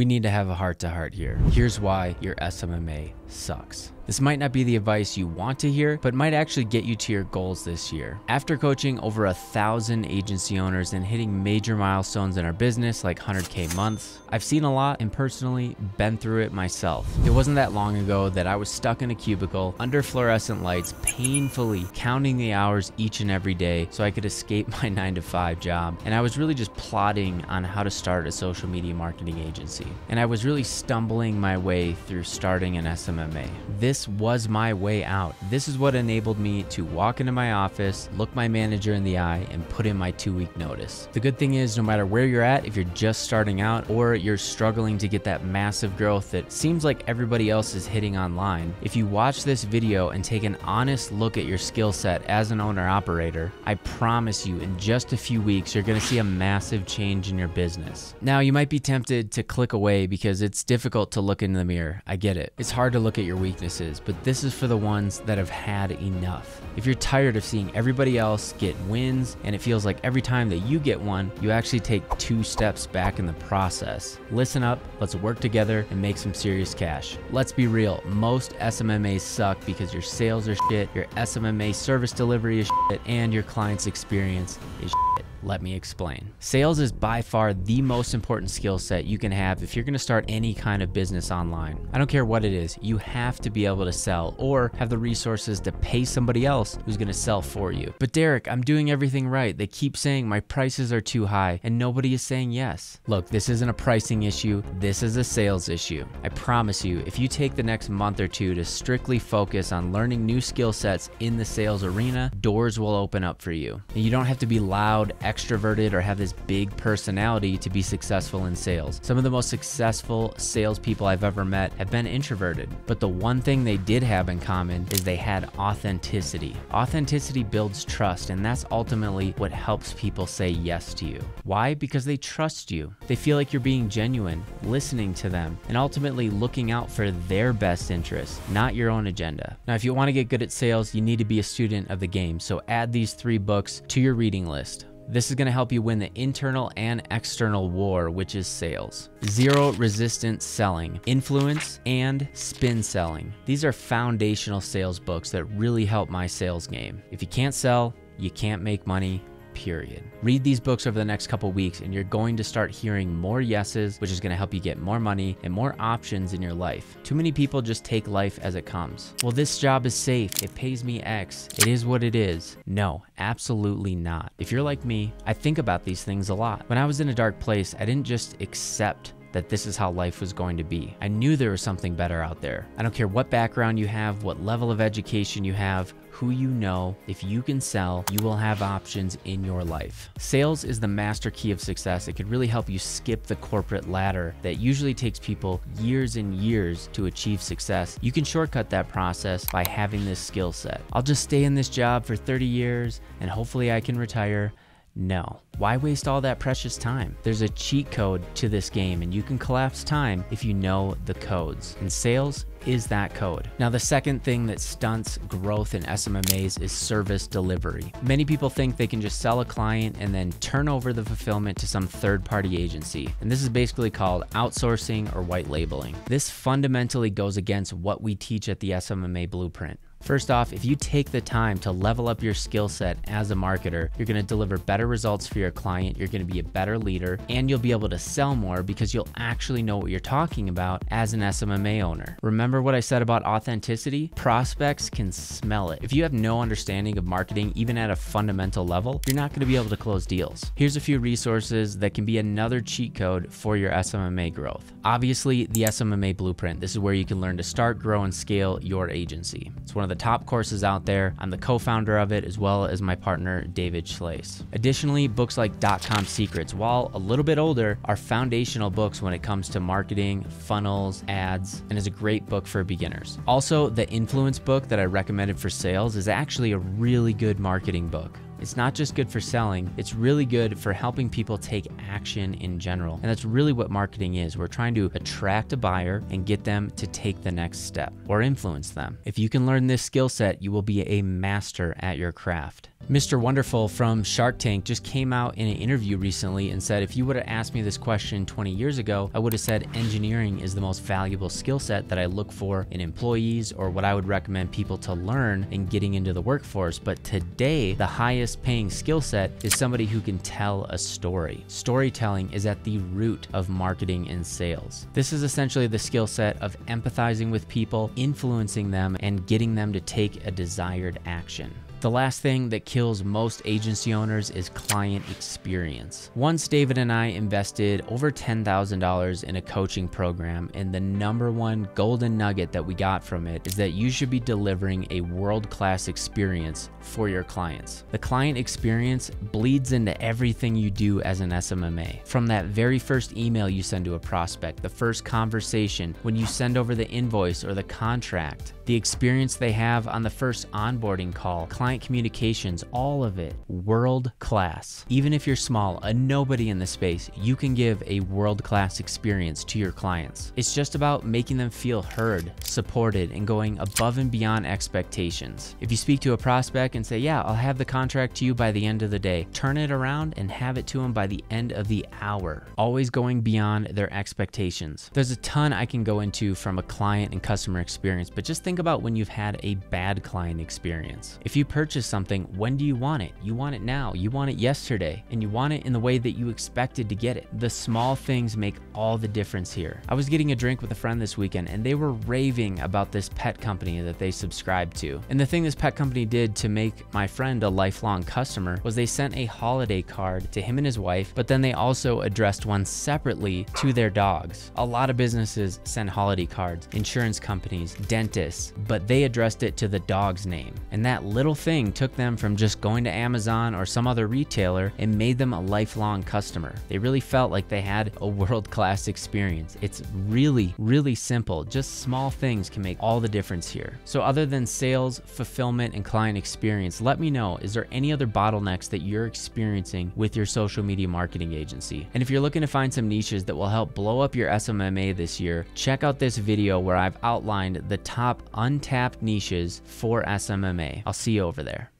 We need to have a heart-to-heart here. Here's why your SMMA sucks. This might not be the advice you want to hear, but might actually get you to your goals this year. After coaching over 1,000 agency owners and hitting major milestones in our business like 100K months, I've seen a lot and personally been through it myself. It wasn't that long ago that I was stuck in a cubicle under fluorescent lights, painfully counting the hours each and every day so I could escape my 9-to-5 job. And I was really just plotting on how to start a social media marketing agency. And I was really stumbling my way through starting an SMMA. This was my way out. This is what enabled me to walk into my office, look my manager in the eye, and put in my 2-week notice. The good thing is, no matter where you're at, if you're just starting out or you're struggling to get that massive growth that seems like everybody else is hitting online, if you watch this video and take an honest look at your skill set as an owner-operator, I promise you in just a few weeks, you're gonna see a massive change in your business. Now, you might be tempted to click away because it's difficult to look in the mirror. I get it. It's hard to look at your weaknesses, but this is for the ones that have had enough. If you're tired of seeing everybody else get wins and it feels like every time that you get one, you actually take 2 steps back in the process, listen up, let's work together and make some serious cash. Let's be real, most SMMAs suck because your sales are shit, your SMMA service delivery is shit, and your client's experience is shit. Let me explain. Sales is by far the most important skill set you can have if you're gonna start any kind of business online. I don't care what it is, you have to be able to sell or have the resources to pay somebody else who's gonna sell for you. But Derek, I'm doing everything right. They keep saying my prices are too high and nobody is saying yes. Look, this isn't a pricing issue, this is a sales issue. I promise you, if you take the next month or two to strictly focus on learning new skill sets in the sales arena, doors will open up for you. And you don't have to be loud, extroverted, or have this big personality to be successful in sales. Some of the most successful salespeople I've ever met have been introverted, but the one thing they did have in common is they had authenticity. Authenticity builds trust, and that's ultimately what helps people say yes to you. Why? Because they trust you. They feel like you're being genuine, listening to them, and ultimately looking out for their best interests, not your own agenda. Now, if you want to get good at sales, you need to be a student of the game, so add these 3 books to your reading list. This is gonna help you win the internal and external war, which is sales. Zero Resistance Selling, Influence, and Spin Selling. These are foundational sales books that really help my sales game. If you can't sell, you can't make money, period. Read these books over the next couple weeks and you're going to start hearing more yeses, which is going to help you get more money and more options in your life. Too many people just take life as it comes. Well, this job is safe. It pays me X. It is what it is. No, absolutely not. If you're like me, I think about these things a lot. When I was in a dark place, I didn't just accept that this is how life was going to be. I knew there was something better out there. I don't care what background you have, what level of education you have, who you know, if you can sell, you will have options in your life. Sales is the master key of success. It could really help you skip the corporate ladder that usually takes people years and years to achieve success. You can shortcut that process by having this skill set. I'll just stay in this job for 30 years and hopefully I can retire. No. Why waste all that precious time? There's a cheat code to this game and you can collapse time if you know the codes. And sales is that code. Now, the second thing that stunts growth in SMMAs is service delivery. Many people think they can just sell a client and then turn over the fulfillment to some third-party agency. And this is basically called outsourcing or white labeling. This fundamentally goes against what we teach at the SMMA Blueprint. First off, if you take the time to level up your skill set as a marketer, you're gonna deliver better results for your client, you're gonna be a better leader, and you'll be able to sell more because you'll actually know what you're talking about as an SMMA owner. Remember what I said about authenticity? Prospects can smell it. If you have no understanding of marketing, even at a fundamental level, you're not gonna be able to close deals. Here's a few resources that can be another cheat code for your SMMA growth. Obviously, the SMMA Blueprint. This is where you can learn to start, grow, and scale your agency. It's one of the top courses out there. I'm the co-founder of it as well as my partner, David Schlais. Additionally, books like Dotcom Secrets, while a little bit older, are foundational books when it comes to marketing, funnels, ads, and is a great book for beginners. Also, the Influence book that I recommended for sales is actually a really good marketing book. It's not just good for selling, it's really good for helping people take action in general. And that's really what marketing is. We're trying to attract a buyer and get them to take the next step or influence them. If you can learn this skill set, you will be a master at your craft. Mr. Wonderful from Shark Tank just came out in an interview recently and said, if you would have asked me this question 20 years ago, I would have said engineering is the most valuable skill set that I look for in employees, or what I would recommend people to learn in getting into the workforce. But today, the highest paying skill set is somebody who can tell a story. Storytelling is at the root of marketing and sales. This is essentially the skill set of empathizing with people, influencing them, and getting them to take a desired action. The last thing that kills most agency owners is client experience. Once David and I invested over $10,000 in a coaching program, and the #1 golden nugget that we got from it is that you should be delivering a world-class experience for your clients. The client experience bleeds into everything you do as an SMMA. From that very first email you send to a prospect, the first conversation, when you send over the invoice or the contract, the experience they have on the first onboarding call, client communications, all of it, world class. Even if you're small, a nobody in the space, you can give a world class experience to your clients. It's just about making them feel heard, supported, and going above and beyond expectations. If you speak to a prospect and say, yeah, I'll have the contract to you by the end of the day, turn it around and have it to them by the end of the hour, always going beyond their expectations. There's a ton I can go into from a client and customer experience, but just think about when you've had a bad client experience. If you purchase something, when do you want it? You want it now, you want it yesterday, and you want it in the way that you expected to get it. The small things make all the difference here. I was getting a drink with a friend this weekend, and they were raving about this pet company that they subscribed to. And the thing this pet company did to make my friend a lifelong customer was they sent a holiday card to him and his wife, but then they also addressed one separately to their dogs. A lot of businesses send holiday cards, insurance companies, dentists, but they addressed it to the dog's name. And that little thing took them from just going to Amazon or some other retailer and made them a lifelong customer. They really felt like they had a world-class experience. It's really, really simple. Just small things can make all the difference here. So other than sales, fulfillment, and client experience, let me know, is there any other bottlenecks that you're experiencing with your social media marketing agency? And if you're looking to find some niches that will help blow up your SMMA this year, check out this video where I've outlined the top untapped niches for SMMA. I'll see you over there.